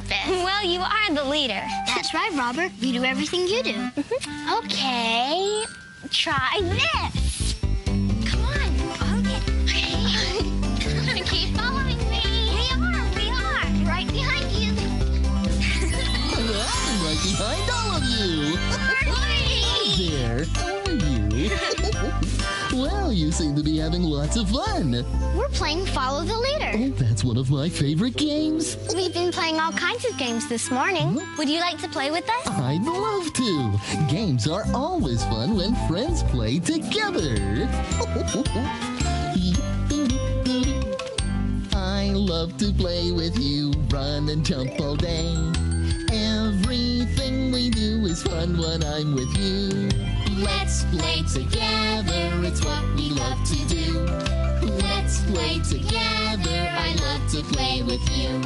purpose. Well, you are the leader. That's right, Robert. We do everything you do. Okay, try this. Come on. Okay. Keep following me. We are. Right behind you. I'm right behind all of you. Hi there. How are you? Well, you seem to be having lots of fun. We're playing Follow the Leader. Oh, that's one of my favorite games. We've been playing all kinds of games this morning. Would you like to play with us? I'd love to. Games are always fun when friends play together. I love to play with you, run and jump all day. Everything we do is fun when I'm with you. Let's play together, it's what we love to do. Let's play together, I love to play with you.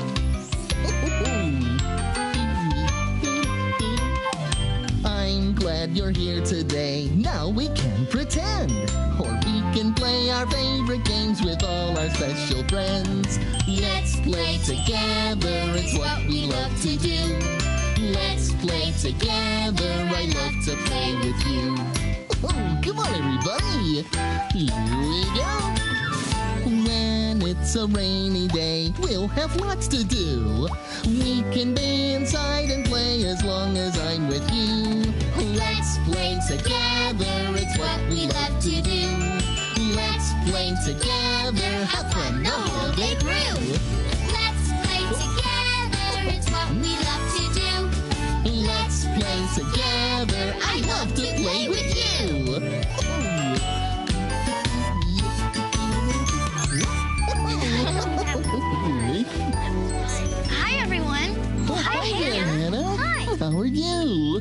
I'm glad you're here today, now we can pretend. Or we can play our favorite games with all our special friends. Let's play together, it's what we love to do. Let's play together, I love to play with you. Oh, come on, everybody. Here we go. When it's a rainy day, we'll have lots to do. We can be inside and play as long as I'm with you. Let's play together, it's what we love to do. Let's play together, have fun the whole day through. Let's play together, it's what we love to do. Let's play together, I love to play with you. Hi, everyone. Hi, Hannah. Hi. How are you?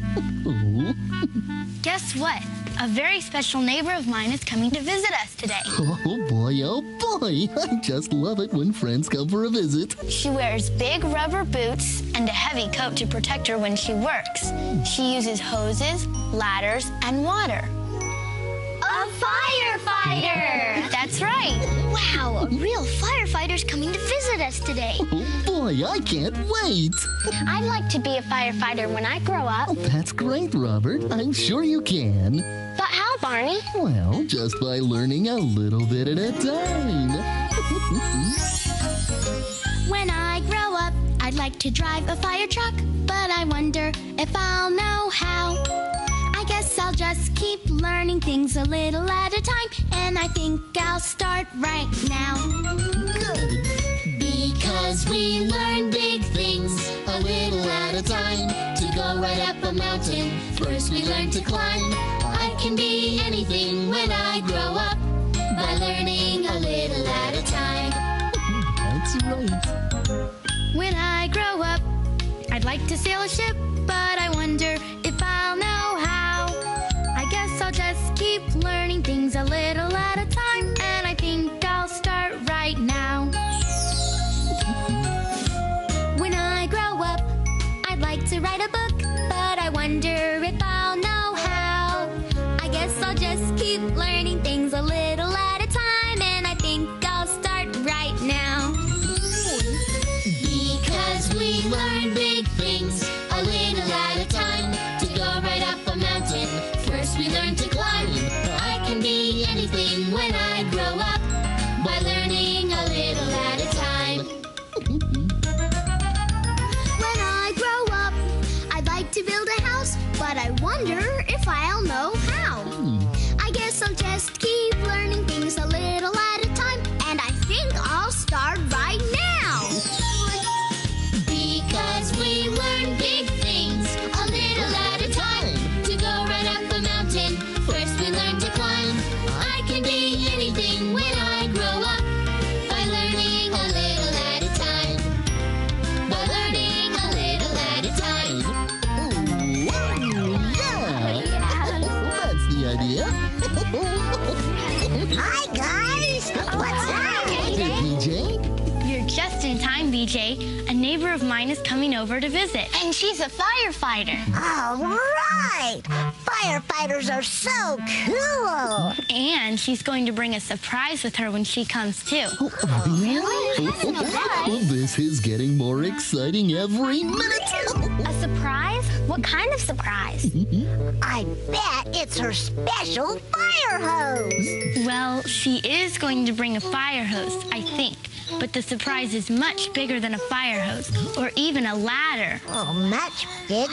Guess what? A very special neighbor of mine is coming to visit us today. Oh, boy, oh, boy. I just love it when friends come for a visit. She wears big rubber boots and a heavy coat to protect her when she works. She uses hoses, ladders, and water. A firefighter! That's right. Wow, a real firefighter's coming to visit us today. Oh, boy, I can't wait. I'd like to be a firefighter when I grow up. Oh, that's great, Robert. I'm sure you can. But how, Barney? Well, just by learning a little bit at a time. When I grow up, I'd like to drive a fire truck, but I wonder if I'll know how. I guess I'll just keep learning things a little at a time, and I think I'll start right now. Good. Because we learn big things a little at a time. To go right up a mountain, first we learn to climb. I can be anything when I grow up by learning a little at a time. That's right. When I grow up, I'd like to sail a ship, but I wonder if I'll know how. I guess I'll just keep learning things a little at a time, and I think I'll start right now. When I grow up, I'd like to write a book, but I wonder if I'll know how. I guess I'll just keep learning things a little at a time, and I think I'll start right now. Because we learn big things a little at a time. To go right up a mountain, first we learn to climb. I can be anything when I grow up by learning a little at a time. When I grow up, I'd like to build a house, but I wonder if I'll know how. I guess I'll just keep learning things a little at a time, and I think I'll start right now. Because we learn big things a little at a time. To go right up a mountain, first we learn to climb. I can be anything when I grow up by learning a little at a time. By learning a little at a time. Oh, yeah! neighbor of mine is coming over to visit. And she's a firefighter. All right. Firefighters are so cool. And she's going to bring a surprise with her when she comes, too. Oh, really? I didn't know that. Well, this is getting more exciting every minute. A surprise? What kind of surprise? I bet it's her special fire hose. Well, she is going to bring a fire hose, I think. But the surprise is much bigger than a fire hose, or even a ladder. Oh, much bigger?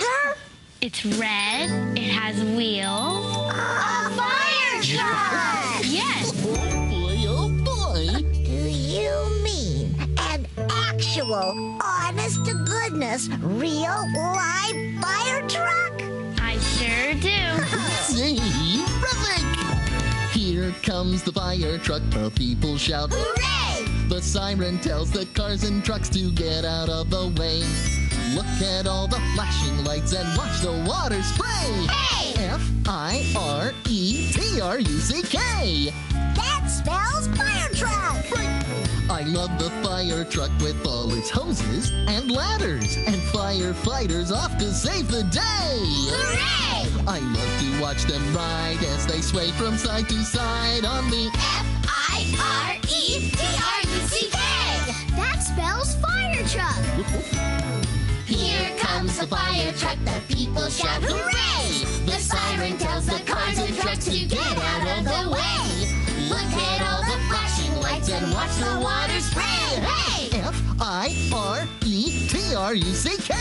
It's red, it has wheels. A fire truck! Yes! Oh boy! Do you mean an actual, honest-to-goodness, real, live fire truck? I sure do. Terrific! Here comes the fire truck, the people shout. Hooray! The siren tells the cars and trucks to get out of the way. Look at all the flashing lights and watch the water spray. Hey! F-I-R-E-T-R-U-C-K. That spells fire truck. Right. I love the fire truck with all its hoses and ladders and firefighters off to save the day. Hooray! I love to watch them ride as they sway from side to side on the F-I-R-E-T-R-U-C-K. That spells fire truck. Here comes the fire truck, the people shout hooray! The siren tells the cars and trucks to get out of the way. Look at all the flashing lights and watch the water spray. Hey! F-I-R-E-T-R-U-C-K.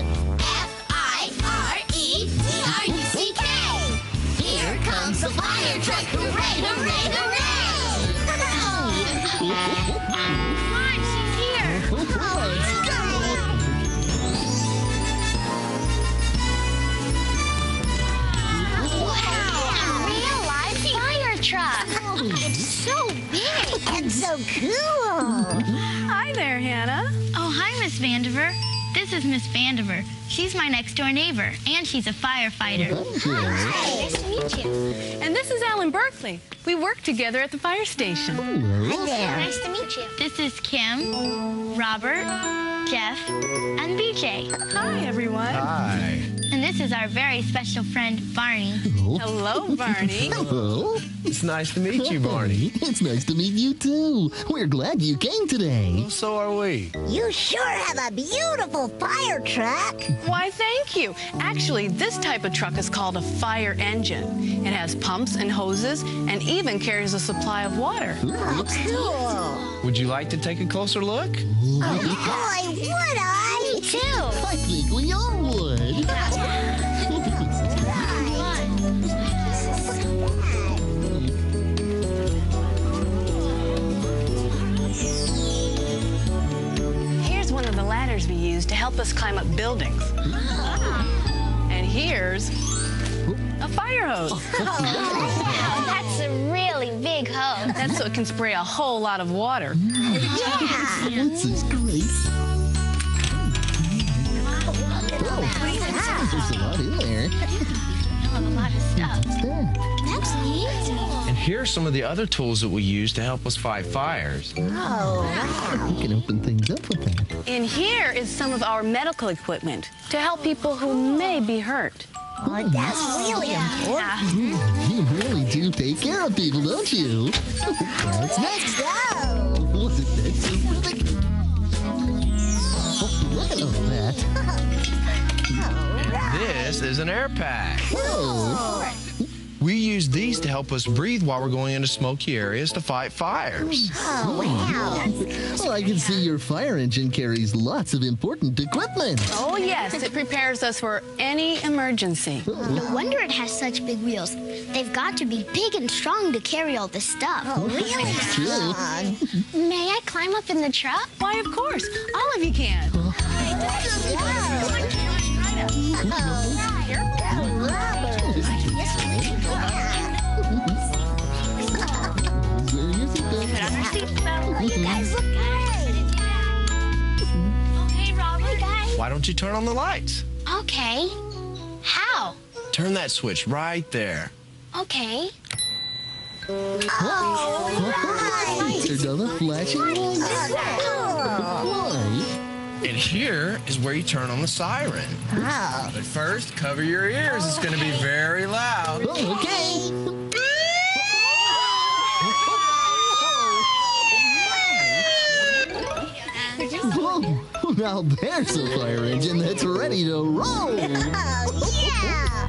F-I-R-E-T-R-U-C-K. Here comes the fire truck, hooray, hooray, hooray! Come on, she's here. Let's go. Wow. A real live fire truck. It's so big. And so cool. Hi there, Hannah. Oh, hi, Miss Vandever. This is Miss Vandever. She's my next-door neighbor, and she's a firefighter. Hi. Nice to meet you. And this is Alan Berkeley. We work together at the fire station. Hi there. Nice to meet you. This is Kim, Robert, Jeff, and BJ. Hi, everyone. Hi. And this is our very special friend, Barney. Hello, Barney. Hello. It's nice to meet you, Barney. It's nice to meet you, too. We're glad you came today. Well, so are we. You sure have a beautiful fire truck. Why, thank you. Actually, this type of truck is called a fire engine. It has pumps and hoses and even carries a supply of water. Oh, cool. Would you like to take a closer look? Oh, boy, would I? Me, too. I think we all would. We use to help us climb up buildings. And here's a fire hose. Wow, that's a really big hose. That's so it can spray a whole lot of water. Yeah. This is great. Wow. There's a lot in there. I have a lot of stuff. That's neat. And here are some of the other tools that we use to help us fight fires. Oh, we can open things up with that. And here is some of our medical equipment to help people who may be hurt. Oh, that's really important. Yeah. You really do take care of people, don't you? What's next? Go! That's terrific. Look at that. This is an air pack. Whoa! We use these to help us breathe while we're going into smoky areas to fight fires. Oh, wow. Well, I can see your fire engine carries lots of important equipment. Oh, yes. It prepares us for any emergency. No wonder it has such big wheels. They've got to be big and strong to carry all this stuff. Oh, really? That's true. May I climb up in the truck? Why, of course. All of you can. You guys look good. Okay, Robert. Guys. Why don't you turn on the lights? Okay. How? Turn that switch right there. Okay. Oh, right. Another flashing light. And here is where you turn on the siren. Oh. But first, cover your ears. It's going to be very loud. Oh, okay. Oh, now there's a fire engine that's ready to roll. Oh, yeah.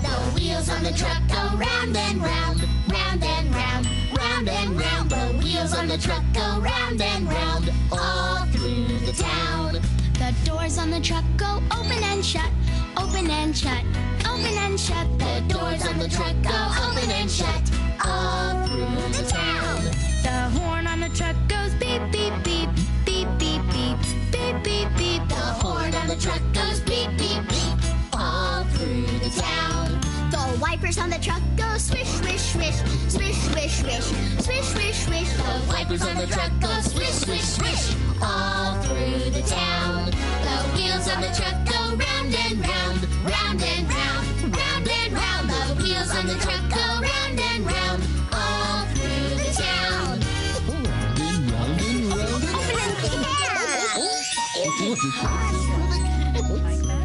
The wheels on the truck go round and round, round and round, round and round. The wheels on the truck go round and round, all through the town. The doors on the truck go open and shut, open and shut, open and shut. The doors on the truck go open and shut, all through the town. The horn on the truck goes beep, beep, beep, beep, beep, beep, beep, beep, beep. The horn on the truck goes beep, beep, beep, all through the town. The wipers on the truck go swish, swish, swish, swish, swish, swish, swish, swish, swish. The wipers on the truck go swish, swish, swish, all through the town. The wheels on the truck go round and round, round and round, round and round. The wheels on the truck go round and round, all through the town.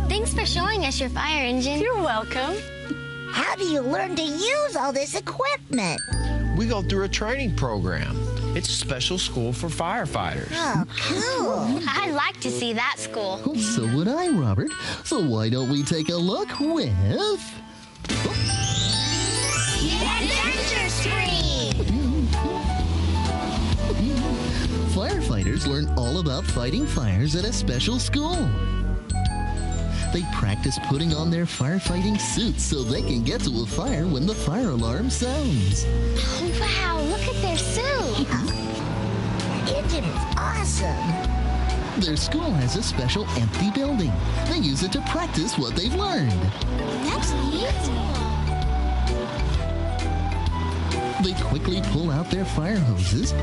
Thanks for showing us your fire engine. You're welcome. How do you learn to use all this equipment? We go through a training program. It's a special school for firefighters. Oh, cool. I'd like to see that school. Oh, so would I, Robert. So why don't we take a look with... Adventure Screen! Firefighters learn all about fighting fires at a special school. They practice putting on their firefighting suits so they can get to a fire when the fire alarm sounds. Oh, wow, look at their suit. The engine is awesome. Their school has a special empty building. They use it to practice what they've learned. That's neat. They quickly pull out their fire hoses,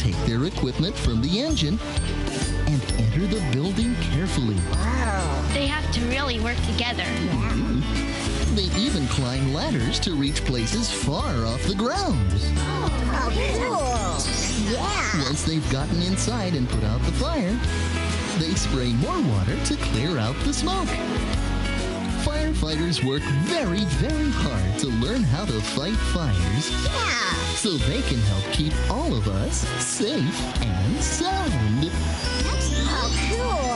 take their equipment from the engine, and enter the building carefully. Wow. They have to really work together. Mm-hmm. They even climb ladders to reach places far off the ground. Oh, cool. Yeah. Once they've gotten inside and put out the fire, they spray more water to clear out the smoke. Firefighters work very, very hard to learn how to fight fires. Yeah. So they can help keep all of us safe and sound. That's so cool.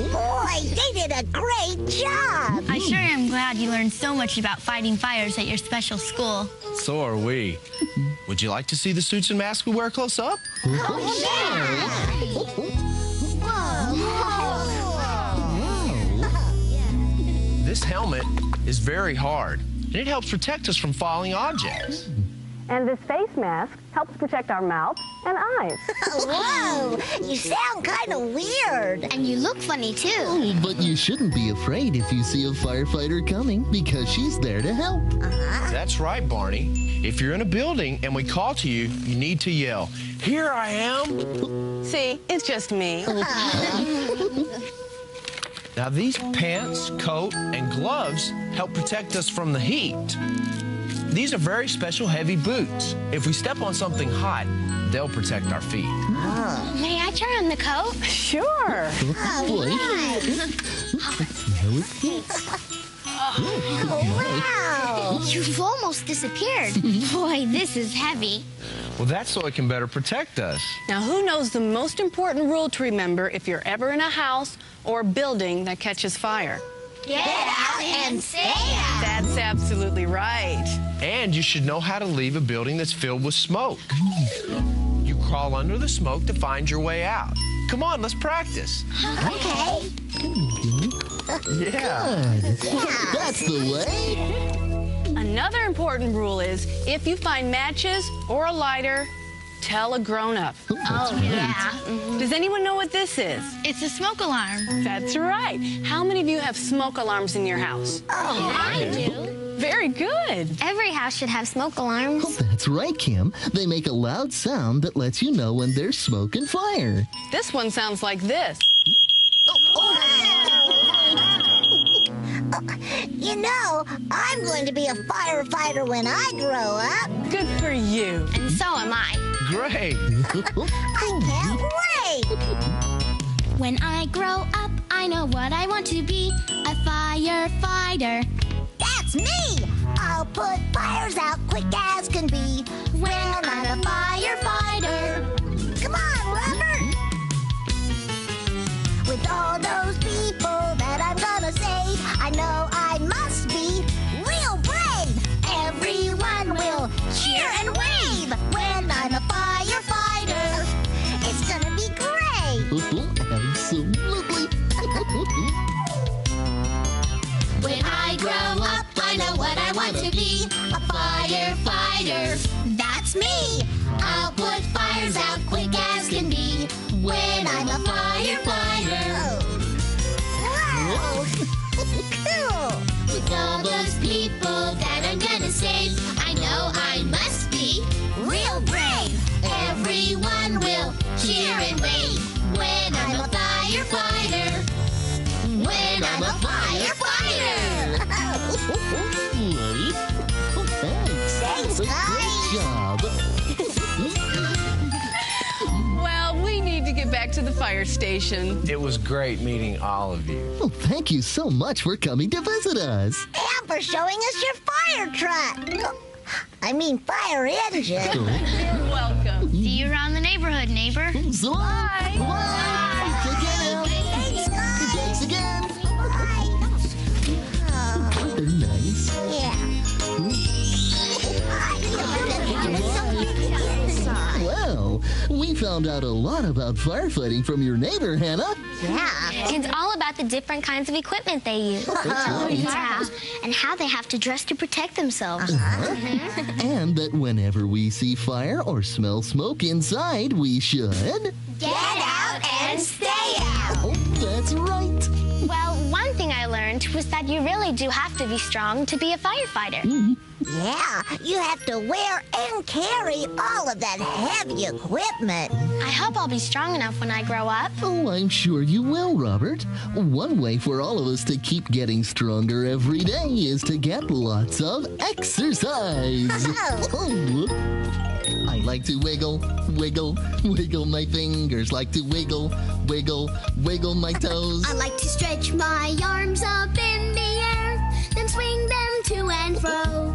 Boy, they did a great job. I sure am glad you learned so much about fighting fires at your special school. So are we. Would you like to see the suits and masks we wear close up? Oh, yeah. This helmet is very hard, and it helps protect us from falling objects. And this face mask helps protect our mouth and eyes. Whoa! You sound kind of weird. And you look funny, too. Oh, but you shouldn't be afraid if you see a firefighter coming, because she's there to help. Uh-huh. That's right, Barney. If you're in a building and we call to you, you need to yell, "Here I am!" See, it's just me. Now, these pants, coat, and gloves help protect us from the heat. These are very special heavy boots. If we step on something hot, they'll protect our feet. Oh. May I try on the coat? Sure. Oh, boy. Oh, wow. You've almost disappeared. Boy, this is heavy. Well, that's so it can better protect us. Now, who knows the most important rule to remember if you're ever in a house or building that catches fire? Get out and stay out. That's absolutely right. And you should know how to leave a building that's filled with smoke. You crawl under the smoke to find your way out. Come on, let's practice. Okay. Yeah. Good. That's the way. Another important rule is, if you find matches or a lighter, tell a grown-up. Oh, yeah. Mm-hmm. Does anyone know what this is? It's a smoke alarm. That's right. How many of you have smoke alarms in your house? Oh, I do. Very good. Every house should have smoke alarms. Oh, that's right, Kim. They make a loud sound that lets you know when there's smoke and fire. This one sounds like this. Oh. You know, I'm going to be a firefighter when I grow up. Good for you. And so am I. Great. I can't wait. When I grow up, I know what I want to be. A firefighter. That's me. I'll put fires out quick as can be. When I'm a firefighter. Come on, Robert. With all those people that I'm gonna save, I know I must be real brave. Everyone will cheer and wave when I'm a firefighter. It's gonna be great. Absolutely. When I grow up, I know what I want to be, a firefighter. That's me. I'll put fires out quick as can be when I'm a firefighter. Wow. Cool. With all those people that I'm gonna save, I know I must be real brave. Everyone will cheer and wave when I'm a firefighter. When I'm a firefighter. Thanks, guys. Well, we need to get back to the fire station. It was great meeting all of you. Well, thank you so much for coming to visit us. And for showing us your fire truck. I mean, fire engine. You're welcome. See you around the neighborhood, neighbor. So bye. Bye. Bye. Take care now. Thanks, guys. Thanks again. Bye. Oh. They're nice. Yeah. Well, we found out a lot about firefighting from your neighbor, Hannah. Yeah. It's all about the different kinds of equipment they use. Oh, yeah. And how they have to dress to protect themselves. Uh-huh. Mm-hmm. And that whenever we see fire or smell smoke inside, we should... get out and stay out. Oh, that's right. Well, one thing I learned was that you really do have to be strong to be a firefighter. Mm-hmm. Yeah, you have to wear and carry all of that heavy equipment. I hope I'll be strong enough when I grow up. Oh, I'm sure you will, Robert. One way for all of us to keep getting stronger every day is to get lots of exercise. Oh. I like to wiggle, wiggle, wiggle my fingers. Like to wiggle, wiggle, wiggle my toes. I like to stretch my arms up in the air, then swing them to and fro.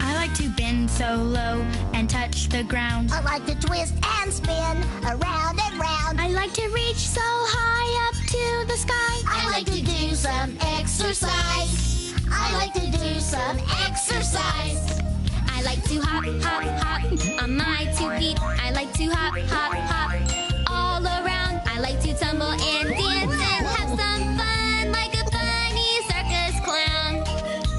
I like to bend so low and touch the ground. I like to twist and spin around and round. I like to reach so high up to the sky. I like to do some exercise. I like to do some exercise. I like to hop, hop, hop on my 2 feet. I like to hop, hop, hop all around. I like to tumble and dance and have some fun like a funny circus clown.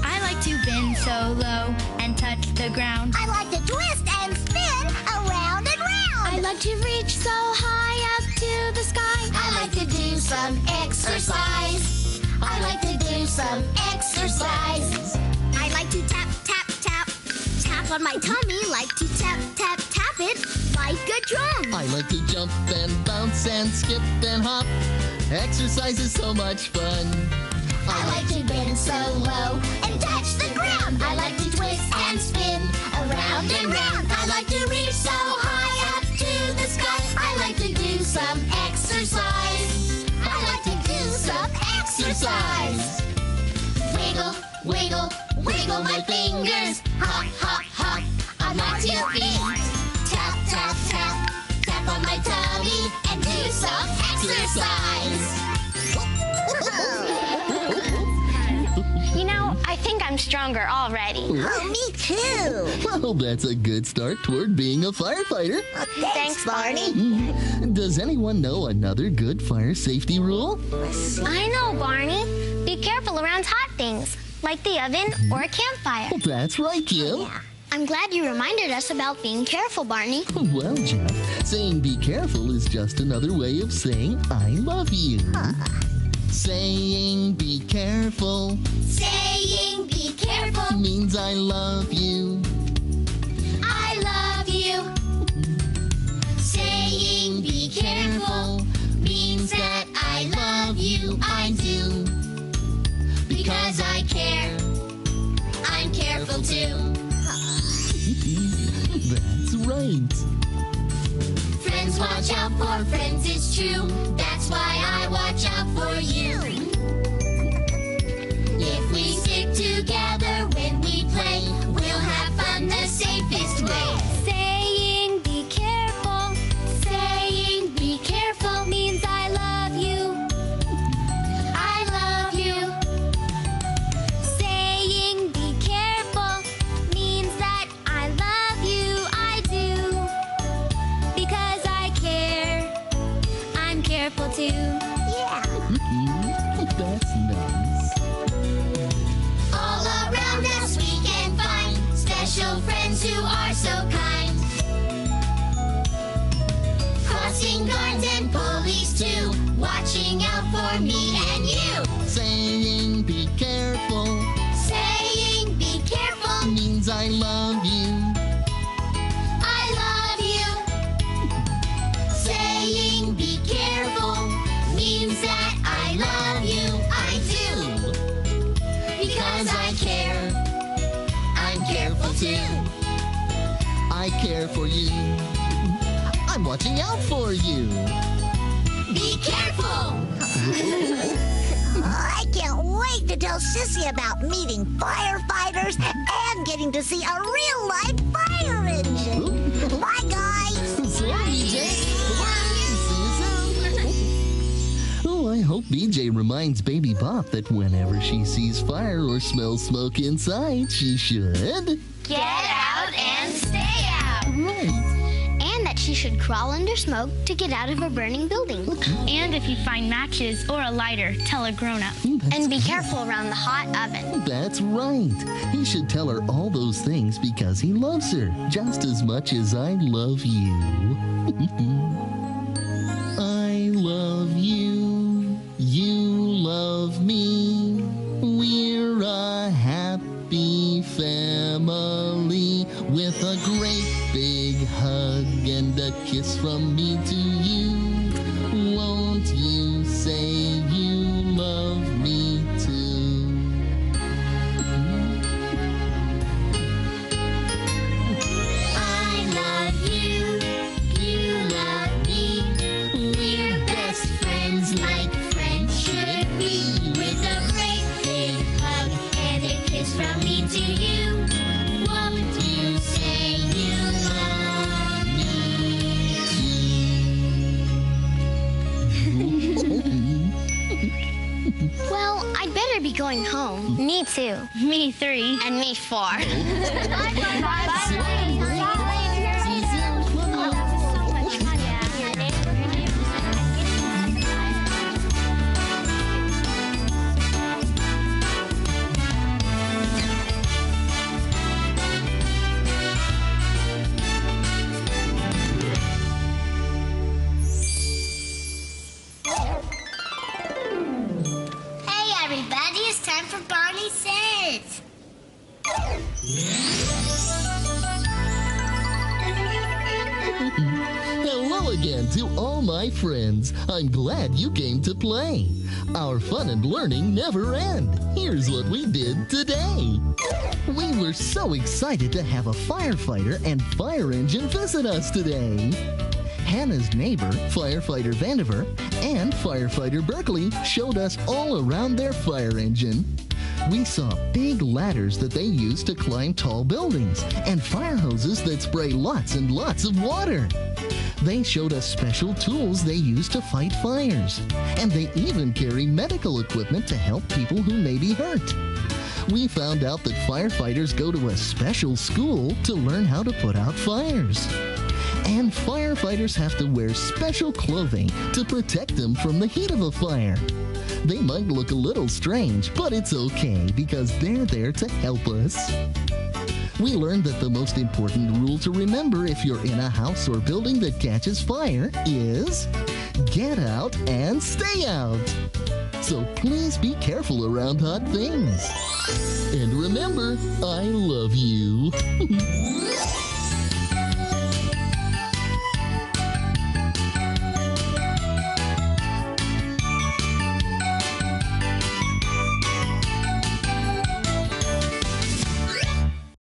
I like to bend so low and touch the ground. I like to twist and spin around and round. I like to reach so high up to the sky. I like to do some exercise. I like to do some exercise. I like to tap, tap, tap. Tap on my tummy, like to tap, tap, tap it like a drum. I like to jump and bounce and skip and hop. Exercise is so much fun. I like to bend so low and touch the ground. I like to twist and spin around and round. I like to reach so high up to the sky. I like to do some exercise. I like to do some exercise. Wiggle, wiggle, wiggle my fingers. Hop, hop, hop on my 2 feet. Tap, tap, tap, tap on my tummy and do some exercise. You know, I think I'm stronger already. Oh, me too. Well, that's a good start toward being a firefighter. Oh, thanks, Barney. Does anyone know another good fire safety rule? I know, Barney. Be careful around hot things, like the oven or a campfire. Well, that's right, Kim. Yeah. I'm glad you reminded us about being careful, Barney. Well, Jeff, saying be careful is just another way of saying I love you. Saying be careful. Saying be careful. Means I love you. I love you. Saying be careful means that I love you. I do. Because I needs. Friends, watch out for friends, it's true. That's why I watch out for you. If we stick together when we play, we'll have fun the safest way. Saying be careful means I love you. I love you. Saying be careful means that I love you, I do. Because I care, I'm careful too. Yeah. That's nice. All around us we can find special friends who are so kind. Crossing guards and police too, watching out for me and you. Saying be careful means I love you. I love you. Saying be careful means that I love you, I do. Because I care, I'm careful too. I care for you. I'm watching out for you. Be careful! I can't wait to tell Sissy about meeting firefighters and getting to see a real-life fire engine. Bye, guys! Sorry, BJ. Oh, I hope BJ reminds Baby Bop that whenever she sees fire or smells smoke inside, she should... get out and stay out! Right. She should crawl under smoke to get out of a burning building. And if you find matches or a lighter, tell a grown-up. And be careful around the hot oven. That's right. He should tell her all those things because he loves her just as much as I love you. I love you. You love me. We're a happy family with a great big hug and a kiss from me to you. Won't you say you love me too? I love you, you love me. We're best friends like friends should be. With a great big hug and a kiss from me to you. Won't you say you love me? Well, I'd better be going home. Me too. Me three. And me four. Hello again to all my friends. I'm glad you came to play. Our fun and learning never end. Here's what we did today. We were so excited to have a firefighter and fire engine visit us today. Hannah's neighbor, Firefighter Vandever, and Firefighter Berkeley showed us all around their fire engine. We saw big ladders that they use to climb tall buildings and fire hoses that spray lots and lots of water. They showed us special tools they use to fight fires. And they even carry medical equipment to help people who may be hurt. We found out that firefighters go to a special school to learn how to put out fires. And firefighters have to wear special clothing to protect them from the heat of a fire. They might look a little strange, but it's okay because they're there to help us. We learned that the most important rule to remember if you're in a house or building that catches fire is get out and stay out. So please be careful around hot things. And remember, I love you.